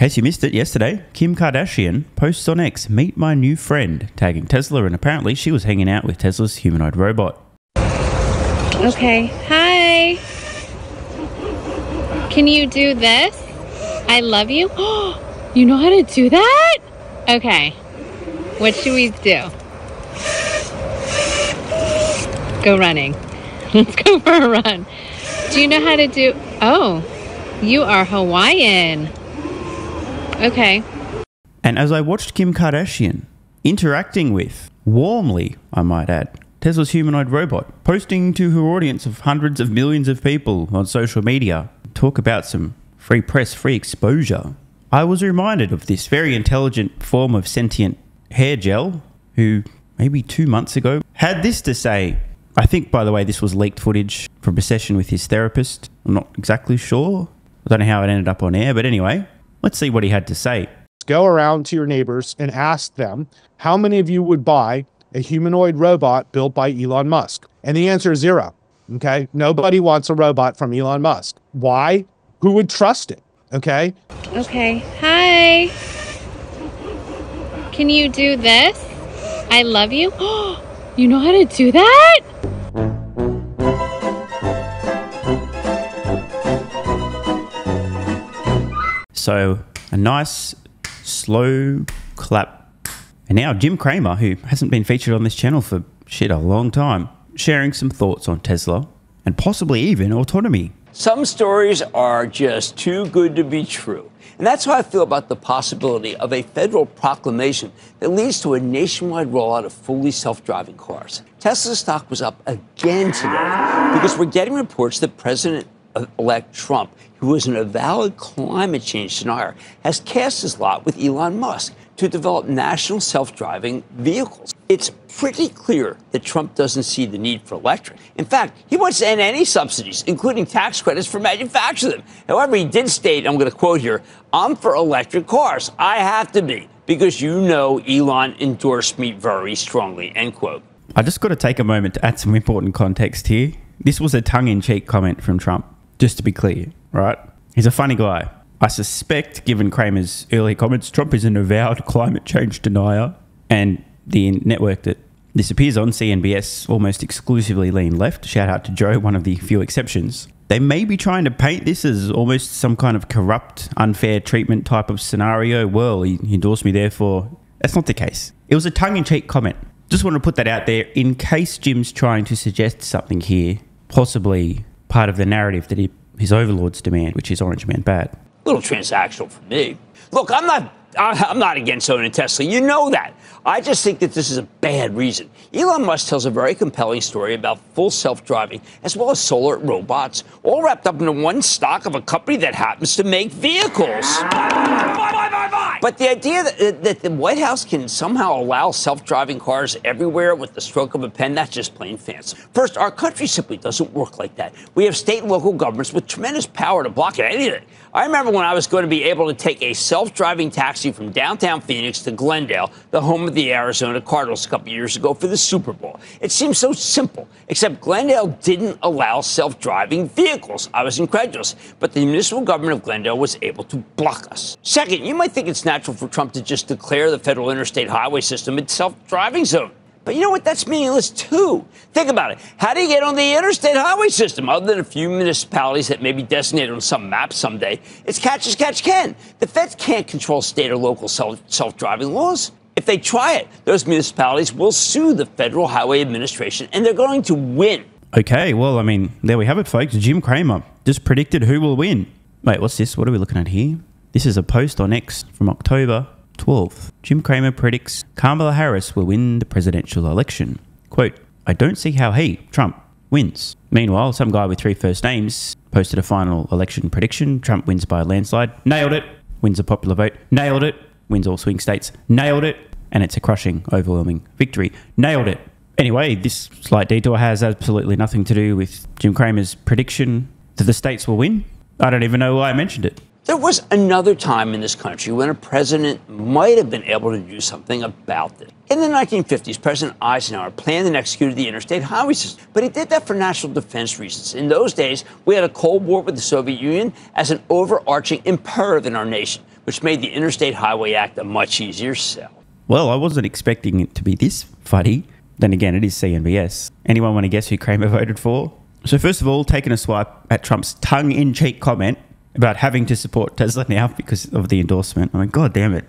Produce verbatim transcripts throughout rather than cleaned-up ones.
In case you missed it yesterday, Kim Kardashian posts on X, "Meet my new friend," tagging Tesla, and apparently she was hanging out with Tesla's humanoid robot. Okay, hi. Can you do this? I love you. You know how to do that? Okay, what should we do? Go running. Let's go for a run. Do you know how to do... Oh, you are Hawaiian. Okay. And as I watched Kim Kardashian interacting with, warmly, I might add, Tesla's humanoid robot, posting to her audience of hundreds of millions of people on social media, talk about some free press, free exposure, I was reminded of this very intelligent form of sentient hair gel who maybe two months ago had this to say. I think, by the way, this was leaked footage from a session with his therapist. I'm not exactly sure. I don't know how it ended up on air, but anyway... Let's see what he had to say. Go around to your neighbors and ask them, how many of you would buy a humanoid robot built by Elon Musk? And the answer is zero. Okay. Nobody wants a robot from Elon Musk. Why? Who would trust it? Okay. Okay. Hi. Can you do this? I love you. You know how to do that? So a nice, slow clap. And now Jim Cramer, who hasn't been featured on this channel for shit a long time, sharing some thoughts on Tesla and possibly even autonomy. Some stories are just too good to be true. And that's how I feel about the possibility of a federal proclamation that leads to a nationwide rollout of fully self-driving cars. Tesla stock was up again today because we're getting reports that President-elect Trump, who is in a valid climate change scenario, has cast his lot with Elon Musk to develop national self-driving vehicles. It's pretty clear that Trump doesn't see the need for electric. In fact, he wants to end any subsidies, including tax credits for manufacturing them. However, he did state, I'm going to quote here, "I'm for electric cars. I have to be, because you know Elon endorsed me very strongly," end quote. I just got to take a moment to add some important context here. This was a tongue-in-cheek comment from Trump, just to be clear, right? He's a funny guy. I suspect, given Cramer's earlier comments, Trump is an avowed climate change denier, and the network that this appears on, C N B S, almost exclusively lean left. Shout out to Joe, one of the few exceptions. They may be trying to paint this as almost some kind of corrupt, unfair treatment type of scenario. Well, he endorsed me, therefore. That's not the case. It was a tongue-in-cheek comment. Just want to put that out there in case Jim's trying to suggest something here, possibly part of the narrative that he... his overlords demand, which is Orange Man bad. A little transactional for me. Look, I'm not I'm not against owning Tesla. You know that. I just think that this is a bad reason. Elon Musk tells a very compelling story about full self-driving as well as solar robots, all wrapped up into one stock of a company that happens to make vehicles. Bye, bye, bye, bye. But the idea that, that the White House can somehow allow self-driving cars everywhere with the stroke of a pen, that's just plain fancy. First, our country simply doesn't work like that. We have state and local governments with tremendous power to block anything. I remember when I was going to be able to take a self-driving taxi from downtown Phoenix to Glendale, the home of the Arizona Cardinals, a couple years ago for the Super Bowl. It seems so simple, except Glendale didn't allow self-driving vehicles. I was incredulous, but the municipal government of Glendale was able to block us. Second, you might think it's natural for Trump to just declare the federal interstate highway system a self-driving zone. But you know what? That's meaningless, too. Think about it. How do you get on the interstate highway system? Other than a few municipalities that may be designated on some map someday, it's catch as catch can. The feds can't control state or local self-driving laws. If they try it, those municipalities will sue the Federal Highway Administration, and they're going to win. Okay, well, I mean, there we have it, folks. Jim Cramer just predicted who will win. Wait, what's this? What are we looking at here? This is a post on X from October twelfth. Jim Cramer predicts Kamala Harris will win the presidential election. Quote, "I don't see how he, Trump, wins." Meanwhile, some guy with three first names posted a final election prediction. Trump wins by a landslide. Nailed it. Wins a popular vote. Nailed it. Wins all swing states. Nailed it. And it's a crushing, overwhelming victory. Nailed it. Anyway, this slight detour has absolutely nothing to do with Jim Cramer's prediction that the states will win. I don't even know why I mentioned it. There was another time in this country when a president might have been able to do something about this. In the nineteen fifties, President Eisenhower planned and executed the interstate highway system, but he did that for national defense reasons. In those days, we had a Cold War with the Soviet Union as an overarching imperative in our nation. which made the Interstate Highway Act a much easier sell. Well, I wasn't expecting it to be this funny. Then again, it is C N B S. Anyone want to guess who Cramer voted for? So first of all, taking a swipe at Trump's tongue-in-cheek comment about having to support Tesla now because of the endorsement. I mean, God damn it.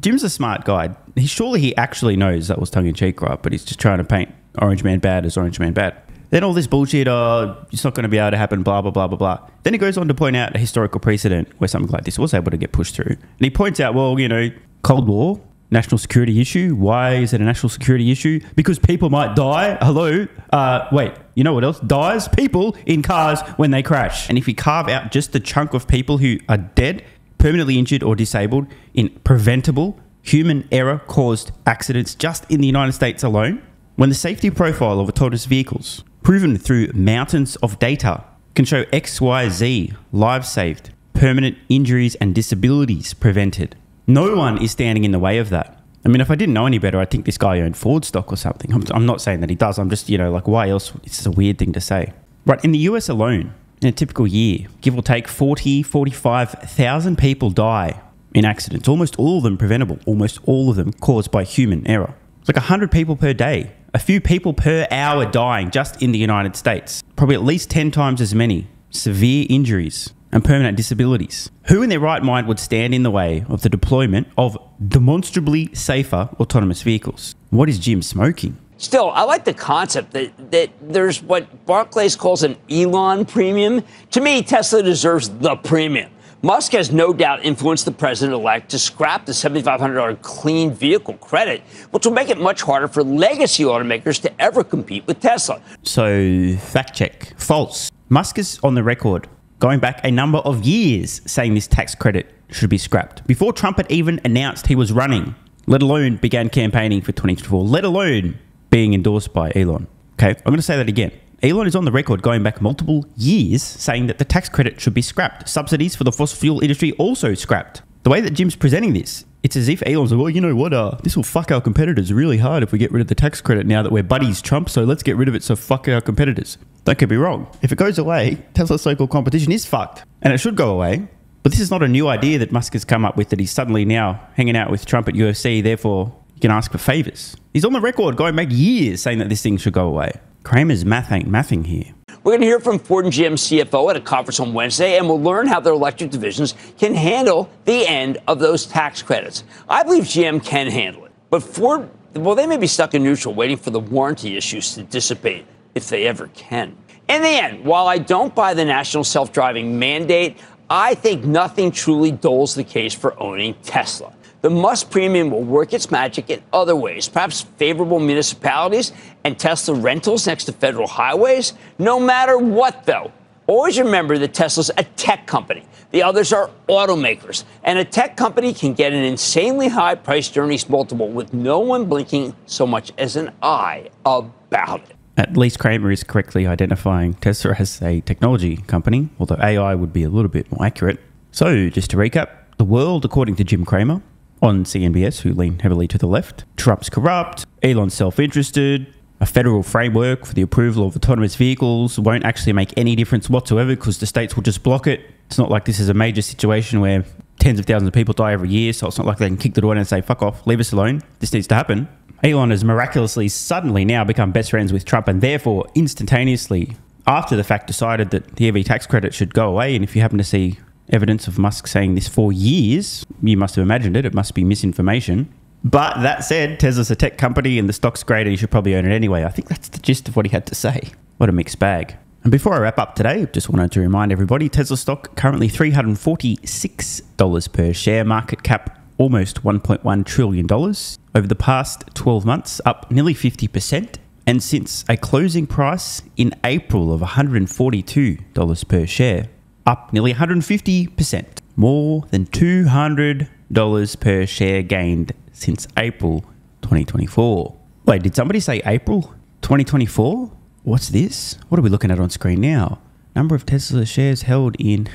Jim's a smart guy. He, surely he actually knows that was tongue-in-cheek, right? But he's just trying to paint Orange Man bad as Orange Man bad. Then all this bullshit, oh, it's not going to be able to happen, blah, blah, blah, blah, blah. Then he goes on to point out a historical precedent where something like this was able to get pushed through. And he points out, well, you know, Cold War, national security issue. Why is it a national security issue? Because people might die. Hello? Uh, wait, you know what else? Dies people in cars when they crash. And if we carve out just the chunk of people who are dead, permanently injured or disabled in preventable human error-caused accidents just in the United States alone, when the safety profile of autonomous vehicles, proven through mountains of data, can show X Y Z lives saved, permanent injuries and disabilities prevented. No one is standing in the way of that. I mean, if I didn't know any better, I think this guy owned Ford stock or something. I'm, I'm not saying that he does. I'm just, you know, like, why else? It's a weird thing to say. Right, in the U S alone, in a typical year, give or take forty, forty-five thousand people die in accidents. Almost all of them preventable. Almost all of them caused by human error. It's like one hundred people per day. A few people per hour dying just in the United States. Probably at least ten times as many severe injuries and permanent disabilities. Who in their right mind would stand in the way of the deployment of demonstrably safer autonomous vehicles? What is Jim smoking? Still, I like the concept that, that there's what Barclays calls an Elon premium. To me, Tesla deserves the premium. Musk has no doubt influenced the president-elect to scrap the seven thousand five hundred dollar clean vehicle credit, which will make it much harder for legacy automakers to ever compete with Tesla. So, fact check. False. Musk is on the record, going back a number of years, saying this tax credit should be scrapped. Before Trump had even announced he was running, let alone began campaigning for twenty twenty-four, let alone being endorsed by Elon. Okay, I'm going to say that again. Elon is on the record going back multiple years saying that the tax credit should be scrapped. Subsidies for the fossil fuel industry also scrapped. The way that Jim's presenting this, it's as if Elon's like, well, you know what, uh, this will fuck our competitors really hard if we get rid of the tax credit now that we're buddies Trump, so let's get rid of it so fuck our competitors. That could be wrong. If it goes away, Tesla's so-called competition is fucked, and it should go away. But this is not a new idea that Musk has come up with, that he's suddenly now hanging out with Trump at U F C, therefore you can ask for favors. He's on the record going back years saying that this thing should go away. Cramer's math ain't mathing here. We're going to hear from Ford and G M C F O at a conference on Wednesday, and we'll learn how their electric divisions can handle the end of those tax credits. I believe G M can handle it, but Ford, well, they may be stuck in neutral waiting for the warranty issues to dissipate, if they ever can. In the end, while I don't buy the national self-driving mandate, I think nothing truly dulls the case for owning Tesla. The Musk premium will work its magic in other ways, perhaps favorable municipalities and Tesla rentals next to federal highways. No matter what, though, always remember that Tesla's a tech company. The others are automakers. And a tech company can get an insanely high price earnings multiple with no one blinking so much as an eye about it. At least Cramer is correctly identifying Tesla as a technology company, although A I would be a little bit more accurate. So just to recap, the world, according to Jim Cramer, on C N B S, who lean heavily to the left. Trump's corrupt, Elon's self-interested, a federal framework for the approval of autonomous vehicles won't actually make any difference whatsoever because the states will just block it. It's not like this is a major situation where tens of thousands of people die every year, so it's not like they can kick the door in and say, fuck off, leave us alone, this needs to happen. Elon has miraculously suddenly now become best friends with Trump and therefore instantaneously, after the fact, decided that the E V tax credit should go away. And if you happen to see evidence of Musk saying this for years, you must have imagined it. It must be misinformation. But that said, Tesla's a tech company and the stock's great and you should probably own it anyway. I think that's the gist of what he had to say. What a mixed bag. And before I wrap up today, just wanted to remind everybody, Tesla stock currently three hundred forty-six dollars per share, market cap almost one point one trillion dollars. Over the past twelve months, up nearly fifty percent. And since a closing price in April of one hundred forty-two dollars per share, up nearly one hundred fifty percent, more than two hundred dollars per share gained since April twenty twenty-four. Wait, did somebody say April twenty twenty-four? What's this? What are we looking at on screen now? Number of Tesla shares held in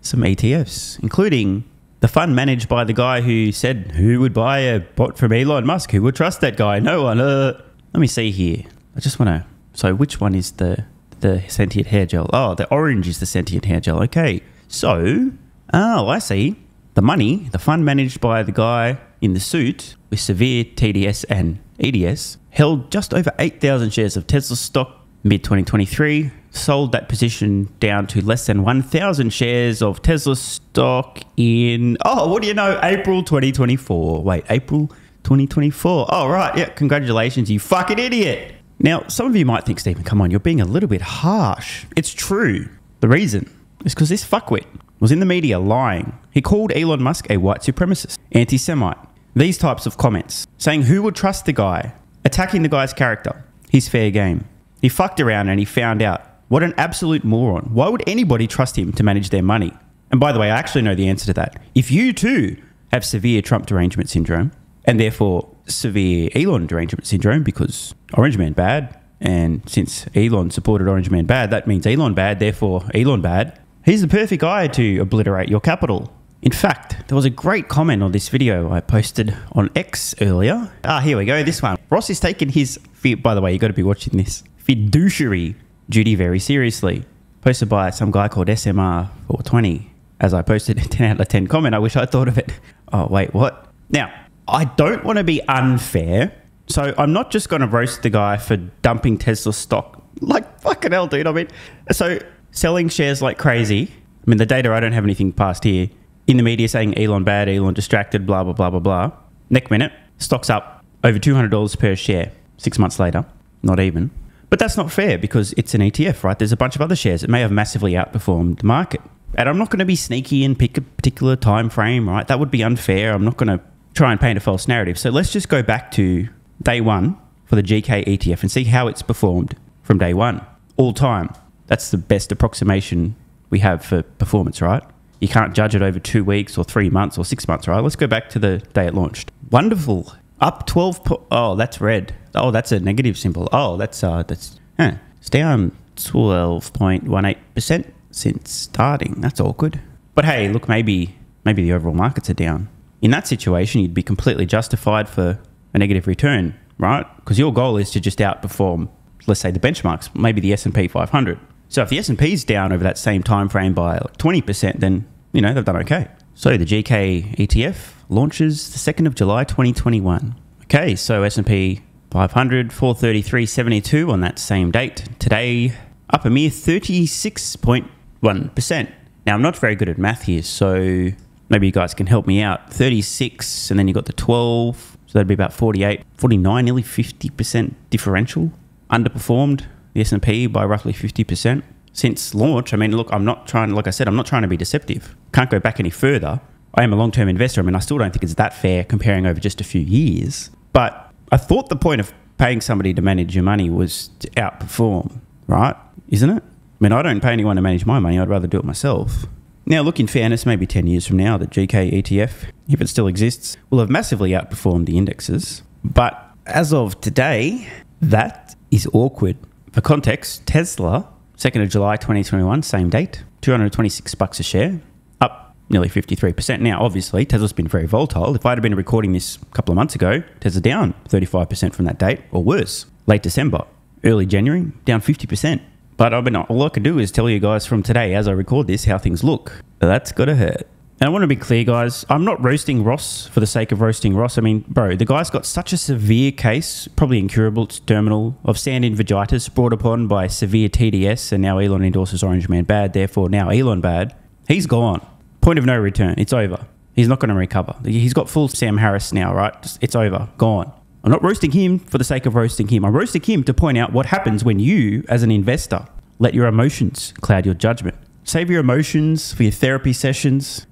some E T Fs, including the fund managed by the guy who said, who would buy a bot from Elon Musk? Who would trust that guy? No one. Uh. Let me see here. I just want to, so which one is the... the sentient hair gel? Oh, the orange is the sentient hair gel. Okay. So, oh, I see. The money, the fund managed by the guy in the suit with severe T D S and E D S, held just over eight thousand shares of Tesla stock mid twenty twenty-three, sold that position down to less than one thousand shares of Tesla stock in, oh, what do you know, April twenty twenty-four. Wait, April twenty twenty-four. Oh, right, yeah, congratulations, you fucking idiot. Now, some of you might think, Stephen, come on, you're being a little bit harsh. It's true. The reason is because this fuckwit was in the media lying. He called Elon Musk a white supremacist, anti-Semite, these types of comments, saying who would trust the guy, attacking the guy's character, his fair game. He fucked around and he found out. What an absolute moron. Why would anybody trust him to manage their money? And by the way, I actually know the answer to that. If you too have severe Trump derangement syndrome, and therefore severe Elon derangement syndrome, because Orange Man bad, and since Elon supported Orange Man bad, that means Elon bad, therefore Elon bad. He's the perfect guy to obliterate your capital. In fact, there was a great comment on this video I posted on X earlier. Ah, here we go, this one. Ross is taking his, by the way, you got to be watching this, fiduciary duty very seriously. Posted by some guy called S M R four twenty. As I posted a ten out of ten comment, I wish I thought of it. Oh, wait, what? Now, I don't want to be unfair, so I'm not just going to roast the guy for dumping Tesla stock. Like, fucking hell, dude, I mean, so selling shares like crazy. I mean, the data, I don't have anything past here. In the media saying Elon bad, Elon distracted, blah, blah, blah, blah, blah. Next minute, stock's up over two hundred dollars per share. Six months later, not even. But that's not fair because it's an E T F, right? There's a bunch of other shares that may have massively outperformed the market. And I'm not going to be sneaky and pick a particular time frame, right? That would be unfair. I'm not going to try and paint a false narrative. So let's just go back to day one for the G K E T F and see how it's performed from day one, all time. That's the best approximation we have for performance, right? You can't judge it over two weeks or three months or six months, right? Let's go back to the day it launched. Wonderful. Up twelve. Oh, that's red. Oh, that's a negative symbol. Oh, that's, uh, that's, huh. It's down twelve point one eight percent since starting. That's awkward. But hey, look, maybe, maybe the overall markets are down. In that situation, you'd be completely justified for a negative return, right? Because your goal is to just outperform, let's say, the benchmarks, maybe the S and P five hundred. So if the S and P's down over that same time frame by like twenty percent, then, you know, they've done okay. So the G K E T F launches the second of July twenty twenty-one. Okay, so S and P five hundred, four thirty-three seventy-two on that same date. Today, up a mere thirty-six point one percent. Now, I'm not very good at math here, so maybe you guys can help me out. thirty-six, and then you got the twelve, so that'd be about forty-eight, forty-nine, nearly fifty percent differential. Underperformed the S and P by roughly fifty percent since launch. I mean, look, I'm not trying, like I said, I'm not trying to be deceptive. Can't go back any further. I am a long-term investor. I mean, I still don't think it's that fair comparing over just a few years. But I thought the point of paying somebody to manage your money was to outperform, right? Isn't it? I mean, I don't pay anyone to manage my money. I'd rather do it myself. Now, look, in fairness, maybe ten years from now, the G K E T F, if it still exists, will have massively outperformed the indexes. But as of today, that is awkward. For context, Tesla, second of July twenty twenty-one, same date, two hundred twenty-six bucks a share, up nearly fifty-three percent. Now, obviously, Tesla's been very volatile. If I'd have been recording this a couple of months ago, Tesla down thirty-five percent from that date, or worse, late December, early January, down fifty percent. But I mean, all I can do is tell you guys from today, as I record this, how things look. That's gotta hurt. And I want to be clear, guys, I'm not roasting Ross for the sake of roasting Ross. I mean, bro, the guy's got such a severe case, probably incurable, it's terminal, of sand-in vagitis brought upon by severe T D S, and now Elon endorses Orange Man bad, therefore now Elon bad. He's gone. Point of no return. It's over. He's not going to recover. He's got full Sam Harris now, right? It's over. Gone. I'm not roasting him for the sake of roasting him. I'm roasting him to point out what happens when you, as an investor, let your emotions cloud your judgment. Save your emotions for your therapy sessions.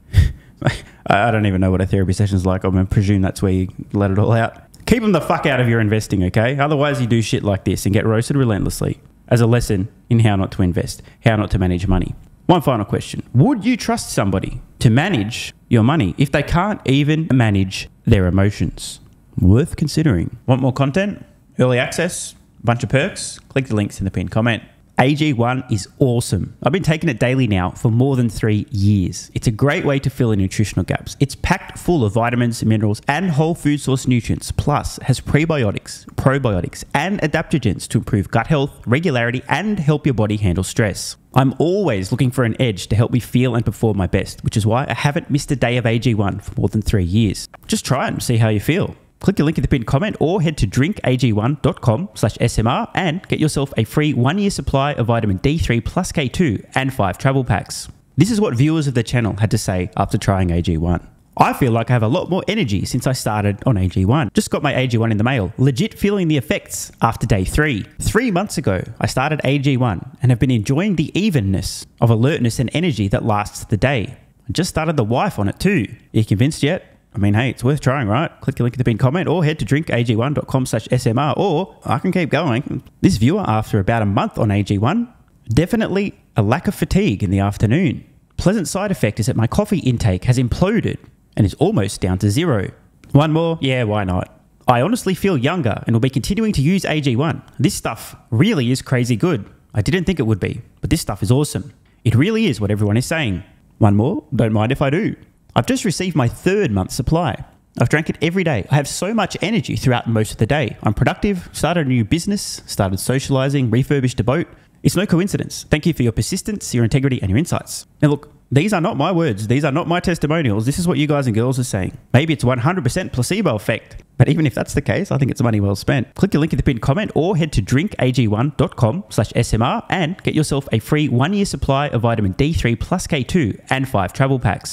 I don't even know what a therapy session is like. I'm going to presume that's where you let it all out. Keep them the fuck out of your investing, okay? Otherwise, you do shit like this and get roasted relentlessly as a lesson in how not to invest, how not to manage money. One final question. Would you trust somebody to manage your money if they can't even manage their emotions? Worth considering. Want more content? Early access? Bunch of perks? Click the links in the pinned comment. A G one is awesome. I've been taking it daily now for more than three years. It's a great way to fill in nutritional gaps. It's packed full of vitamins, minerals, and whole food source nutrients, plus has prebiotics, probiotics, and adaptogens to improve gut health, regularity, and help your body handle stress. I'm always looking for an edge to help me feel and perform my best, which is why I haven't missed a day of A G one for more than three years. Just try it and see how you feel. Click the link in the pinned comment or head to drink A G one dot com slash S M R and get yourself a free one-year supply of vitamin D three plus K two and five travel packs. This is what viewers of the channel had to say after trying A G one. I feel like I have a lot more energy since I started on A G one. Just got my A G one in the mail, legit feeling the effects after day three. Three months ago, I started A G one and have been enjoying the evenness of alertness and energy that lasts the day. I just started the wife on it too. Are you convinced yet? I mean, hey, it's worth trying, right? Click the link in the pinned comment or head to drink A G one dot com slash S M R, or I can keep going. This viewer, after about a month on A G one, definitely a lack of fatigue in the afternoon. Pleasant side effect is that my coffee intake has imploded and is almost down to zero. One more? Yeah, why not? I honestly feel younger and will be continuing to use A G one. This stuff really is crazy good. I didn't think it would be, but this stuff is awesome. It really is what everyone is saying. One more? Don't mind if I do. I've just received my third month's supply. I've drank it every day. I have so much energy throughout most of the day. I'm productive, started a new business, started socializing, refurbished a boat. It's no coincidence. Thank you for your persistence, your integrity, and your insights. Now look, these are not my words. These are not my testimonials. This is what you guys and girls are saying. Maybe it's one hundred percent placebo effect. But even if that's the case, I think it's money well spent. Click the link in the pinned comment or head to drink A G one dot com slash S M R and get yourself a free one-year supply of vitamin D three plus K two and five travel packs.